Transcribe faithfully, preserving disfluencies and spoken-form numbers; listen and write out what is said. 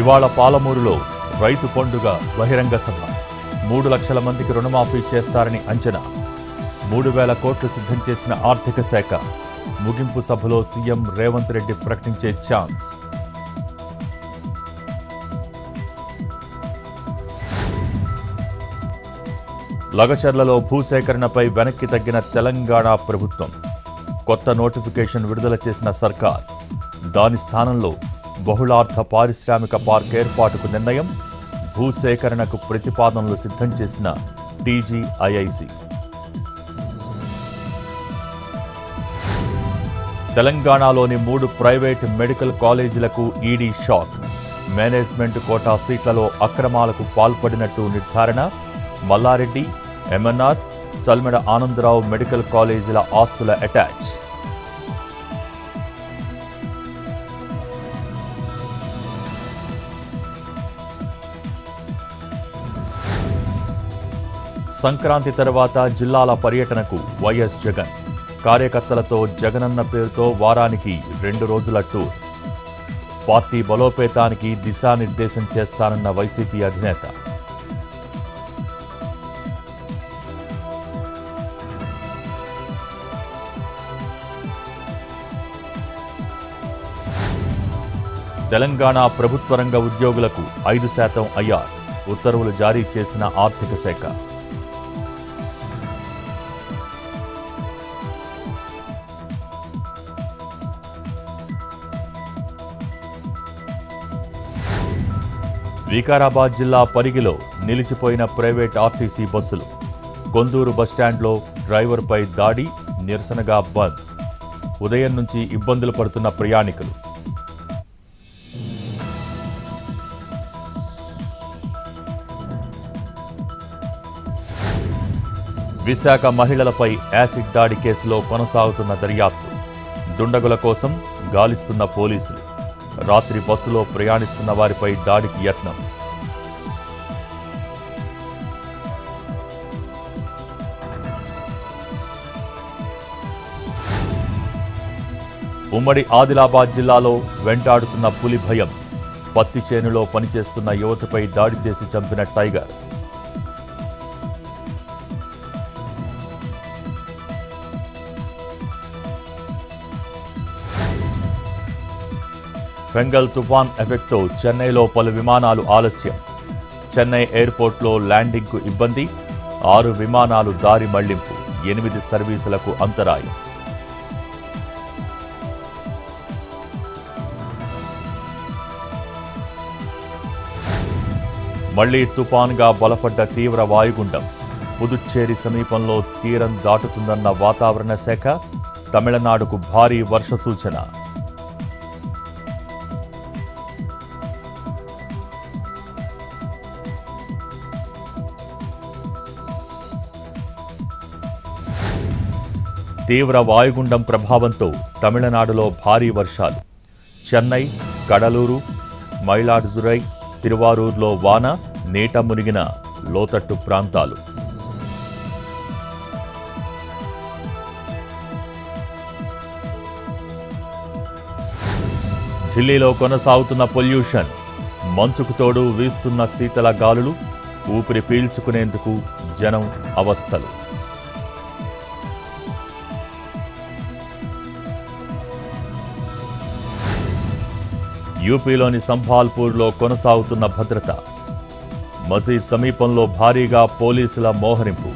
ఇవాళ పాలమూరులో రైతు పండుగ బహిరంగ సభ. మూడు లక్షల మందికి రుణమాఫీ చేస్తారని అంచనా. మూడు వేల కోట్లు సిద్ధం చేసిన ఆర్థిక శాఖ. ముగింపు సభలో సీఎం రేవంత్ రెడ్డి ప్రకటించే ఛాన్స్. లగచర్లలో భూసేకరణపై వెనక్కి తగ్గిన తెలంగాణ ప్రభుత్వం. కొత్త నోటిఫికేషన్ విడుదల చేసిన సర్కార్. దాని స్థానంలో బహుళార్థ పారిశ్రామిక పార్క్ ఏర్పాటుకు నిర్ణయం. భూసేకరణకు ప్రతిపాదనలు సిద్ధం చేసిన టీజీఐఐసి. తెలంగాణలోని మూడు ప్రైవేటు మెడికల్ కాలేజీలకు ఈడీ షాక్. మేనేజ్మెంట్ కోటా సీట్లలో అక్రమాలకు పాల్పడినట్టు నిర్ధారణ. మల్లారెడ్డి, ఎంఎన్ఆర్, చల్మెడ ఆనందరావు మెడికల్ కాలేజీల ఆస్తుల అటాచ్. సంక్రాంతి తర్వాత జిల్లాల పర్యటనకు వైఎస్ జగన్. కార్యకర్తలతో జగనన్న పేరుతో వారానికి రెండు రోజుల టూర్. పార్టీ బలోపేతానికి దిశానిర్దేశం చేస్తానన్న వైసీపీ అధినేత. తెలంగాణ ప్రభుత్వ రంగ ఉద్యోగులకు ఐదు శాతం ఐఆర్ ఉత్తర్వులు జారీ చేసిన ఆర్థిక శాఖ. వికారాబాద్ జిల్లా పరిగిలో నిలిచిపోయిన ప్రైవేట్ ఆర్టీసీ బస్సులు. కొందూరు బస్టాండ్లో డ్రైవర్పై దాడి, నిరసనగా బంద్. ఉదయం నుంచి ఇబ్బందులు పడుతున్న ప్రయాణికులు. విశాఖ మహిళలపై యాసిడ్ దాడి కేసులో కొనసాగుతున్న దర్యాప్తు. దుండగుల కోసం గాలిస్తున్న పోలీసులు. రాత్రి బస్సులో ప్రయాణిస్తున్న వారిపై దాడికి యత్నం. ఉమ్మడి ఆదిలాబాద్ జిల్లాలో వెంటాడుతున్న పులి భయం. పత్తి చేనులో పనిచేస్తున్న యువతపై దాడి చేసి చంపిన టైగర్. ఫెంగల్ తుఫాన్ ఎఫెక్ట్తో చెన్నైలో పలు విమానాలు ఆలస్యం. చెన్నై ఎయిర్పోర్ట్లో ల్యాండింగ్కు ఇబ్బంది. ఆరు విమానాలు దారి మళ్లింపు. ఎనిమిది సర్వీసులకు అంతరాయం. మళ్లీ తుఫాన్గా బలపడ్డ తీవ్ర వాయుగుండం. పుదుచ్చేరి సమీపంలో తీరం దాటుతుందన్న వాతావరణ శాఖ. తమిళనాడుకు భారీ వర్ష సూచన. తీవ్ర వాయుగుండం ప్రభావంతో తమిళనాడులో భారీ వర్షాలు. చెన్నై, కడలూరు, మయిలాడుదురై, తిరువారూర్లో వాన. నీట మునిగిన లోతట్టు ప్రాంతాలు. ఢిల్లీలో కొనసాగుతున్న పొల్యూషన్. మంచుకు తోడు వీస్తున్న శీతల గాలులు. ఊపిరి పీల్చుకునేందుకు జనం అవస్థలు. యూపీలోని సంభాల్పూర్లో కొనసాగుతున్న భద్రత. మసీద్ సమీపంలో భారీగా పోలీసుల మోహరింపు.